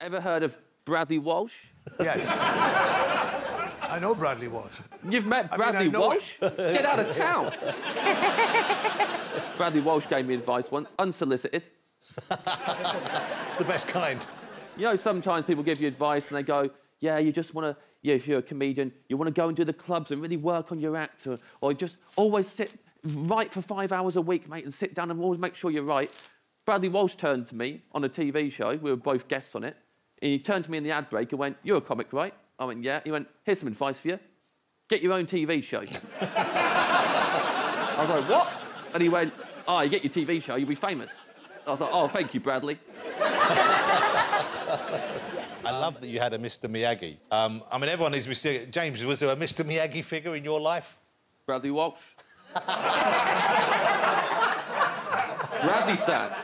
Ever heard of Bradley Walsh? Yes. I know Bradley Walsh. You've met Bradley Walsh? Get out of town. Bradley Walsh gave me advice once, unsolicited. It's the best kind. You know, sometimes people give you advice and they go, yeah, you just want to, yeah, if you're a comedian, you want to go and do the clubs and really work on your act, or just always sit, write for 5 hours a week, mate, and sit down and always make sure you're right. Bradley Walsh turned to me on a TV show, we were both guests on it, and he turned to me in the ad break and went, you're a comic, right? I went, yeah. He went, here's some advice for you. Get your own TV show. I was like, what? And he went, oh, you get your TV show, you'll be famous. I was like, oh, thank you, Bradley. I love that you had a Mr. Miyagi. I mean, everyone is Mr. Miyagi. James, was there a Mr. Miyagi figure in your life? Bradley Walsh. Bradley-san.